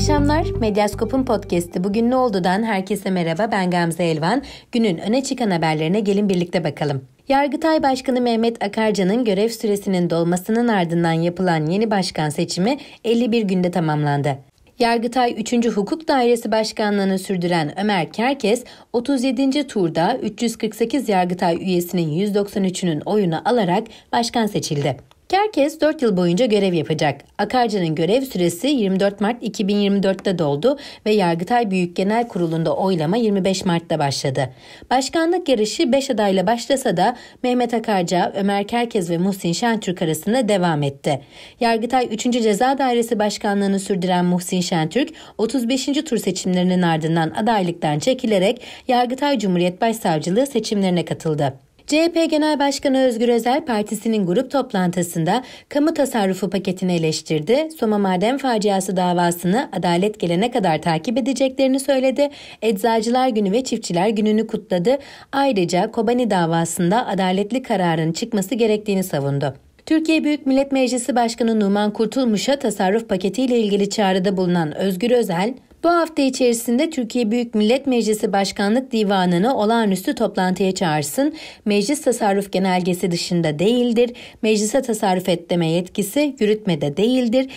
akşamlar. Medyaskop'un podcast'i Bugün Ne Oldu'dan herkese merhaba. Ben Gamze Elvan. Günün öne çıkan haberlerine gelin birlikte bakalım. Yargıtay Başkanı Mehmet Akarcan'ın görev süresinin dolmasının ardından yapılan yeni başkan seçimi 51 günde tamamlandı. Yargıtay 3. Hukuk Dairesi Başkanlığı'nı sürdüren Ömer Kerkeş, 37. turda 348 Yargıtay üyesinin 193'ünün oyunu alarak başkan seçildi. Kerkeş 4 yıl boyunca görev yapacak. Akarcan'ın görev süresi 24 Mart 2024'te doldu ve Yargıtay Büyük Genel Kurulu'nda oylama 25 Mart'ta başladı. Başkanlık yarışı 5 adayla başlasa da Mehmet Akarcan, Ömer Kerkeş ve Muhsin Şentürk arasında devam etti. Yargıtay 3. Ceza Dairesi Başkanlığı'nı sürdüren Muhsin Şentürk, 35. tur seçimlerinin ardından adaylıktan çekilerek Yargıtay Cumhuriyet Başsavcılığı seçimlerine katıldı. CHP Genel Başkanı Özgür Özel partisinin grup toplantısında kamu tasarrufu paketini eleştirdi, Soma Maden Faciası davasını adalet gelene kadar takip edeceklerini söyledi, Eczacılar Günü ve Çiftçiler Günü'nü kutladı, ayrıca Kobani davasında adaletli kararın çıkması gerektiğini savundu. Türkiye Büyük Millet Meclisi Başkanı Numan Kurtulmuş'a tasarruf paketiyle ilgili çağrıda bulunan Özgür Özel, bu hafta içerisinde Türkiye Büyük Millet Meclisi Başkanlık Divanı'nı olağanüstü toplantıya çağırsın, meclis tasarruf genelgesi dışında değildir, meclise tasarruf et deme yetkisi yürütmede değildir,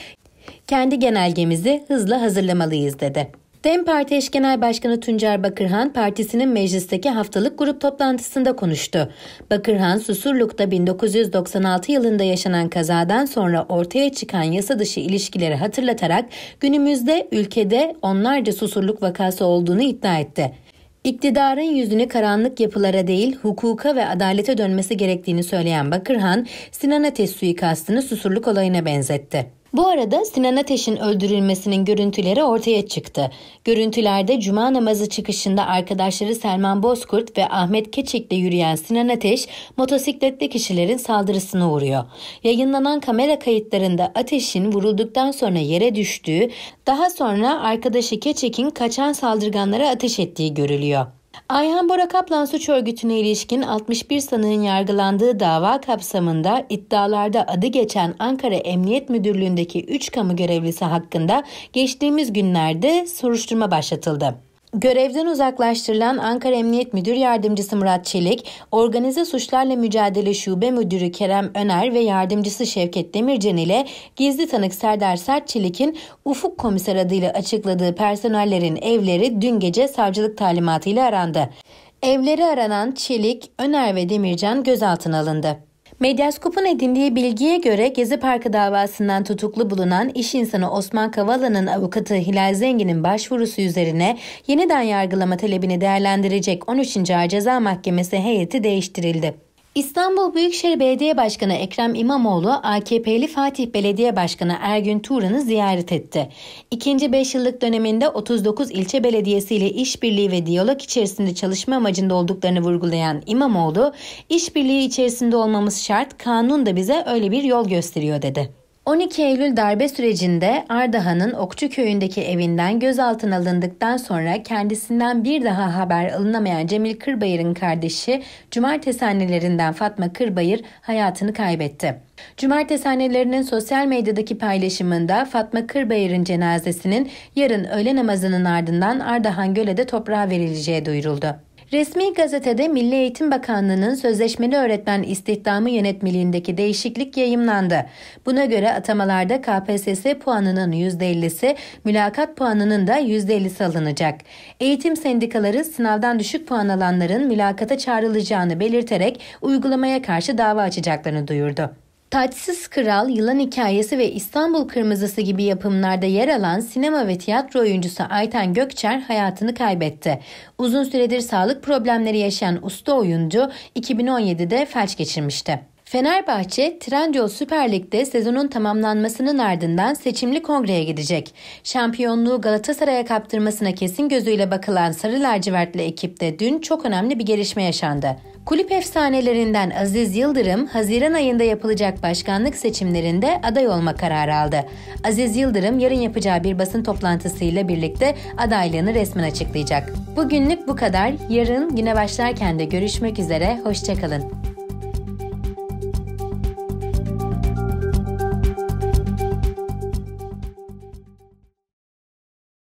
kendi genelgemizi hızla hazırlamalıyız dedi. DEM Parti Eş Genel Başkanı Tuncer Bakırhan partisinin meclisteki haftalık grup toplantısında konuştu. Bakırhan, Susurluk'ta 1996 yılında yaşanan kazadan sonra ortaya çıkan yasa dışı ilişkileri hatırlatarak günümüzde ülkede onlarca susurluk vakası olduğunu iddia etti. İktidarın yüzünü karanlık yapılara değil, hukuka ve adalete dönmesi gerektiğini söyleyen Bakırhan, Sinan Ateş suikastını Susurluk olayına benzetti. Bu arada Sinan Ateş'in öldürülmesinin görüntüleri ortaya çıktı. Görüntülerde cuma namazı çıkışında arkadaşları Selman Bozkurt ve Ahmet Keçek'le yürüyen Sinan Ateş, motosikletli kişilerin saldırısına uğruyor. Yayınlanan kamera kayıtlarında Ateş'in vurulduktan sonra yere düştüğü, daha sonra arkadaşı Keçek'in kaçan saldırganlara ateş ettiği görülüyor. Ayhan Bora Kaplan suç örgütüne ilişkin 61 sanığın yargılandığı dava kapsamında iddialarda adı geçen Ankara Emniyet Müdürlüğü'ndeki 3 kamu görevlisi hakkında geçtiğimiz günlerde soruşturma başlatıldı. Görevden uzaklaştırılan Ankara Emniyet Müdür Yardımcısı Murat Çelik, Organize Suçlarla Mücadele Şube Müdürü Kerem Öner ve Yardımcısı Şevket Demircan ile gizli tanık Serdar Sertçelik'in Ufuk Komiser adıyla açıkladığı personellerin evleri dün gece savcılık talimatıyla arandı. Evleri aranan Çelik, Öner ve Demircan gözaltına alındı. Medyaskop'un edindiği bilgiye göre Gezi Parkı davasından tutuklu bulunan iş insanı Osman Kavala'nın avukatı Hilal Zengin'in başvurusu üzerine yeniden yargılama talebini değerlendirecek 13. Ağır Ceza Mahkemesi heyeti değiştirildi. İstanbul Büyükşehir Belediye Başkanı Ekrem İmamoğlu, AKP'li Fatih Belediye Başkanı Ergün Turan'ı ziyaret etti. İkinci 5 yıllık döneminde 39 ilçe belediyesiyle işbirliği ve diyalog içerisinde çalışma amacında olduklarını vurgulayan İmamoğlu, "İşbirliği içerisinde olmamız şart, kanun da bize öyle bir yol gösteriyor." dedi. 12 Eylül darbe sürecinde Ardahan'ın Okçu köyündeki evinden gözaltına alındıktan sonra kendisinden bir daha haber alınamayan Cemil Kırbayır'ın kardeşi cumartesi annelerinden Fatma Kırbayır hayatını kaybetti. Cumartesi annelerinin sosyal medyadaki paylaşımında Fatma Kırbayır'ın cenazesinin yarın öğle namazının ardından Ardahan Göle'de toprağa verileceği duyuruldu. Resmi gazetede Milli Eğitim Bakanlığı'nın sözleşmeli öğretmen istihdamı yönetmeliğindeki değişiklik yayımlandı. Buna göre atamalarda KPSS puanının %50'si, mülakat puanının da %50'si alınacak. Eğitim sendikaları sınavdan düşük puan alanların mülakata çağrılacağını belirterek uygulamaya karşı dava açacaklarını duyurdu. Tatlısız Kral, Yılan Hikayesi ve İstanbul Kırmızısı gibi yapımlarda yer alan sinema ve tiyatro oyuncusu Ayten Gökçer hayatını kaybetti. Uzun süredir sağlık problemleri yaşayan usta oyuncu 2017'de felç geçirmişti. Fenerbahçe, Trendyol Süper Lig'de sezonun tamamlanmasının ardından seçimli kongreye gidecek. Şampiyonluğu Galatasaray'a kaptırmasına kesin gözüyle bakılan sarı lacivertli ekipte dün çok önemli bir gelişme yaşandı. Kulüp efsanelerinden Aziz Yıldırım, Haziran ayında yapılacak başkanlık seçimlerinde aday olma kararı aldı. Aziz Yıldırım, yarın yapacağı bir basın toplantısıyla birlikte adaylığını resmen açıklayacak. Bugünlük bu kadar. Yarın güne başlarken de görüşmek üzere. Hoşça kalın.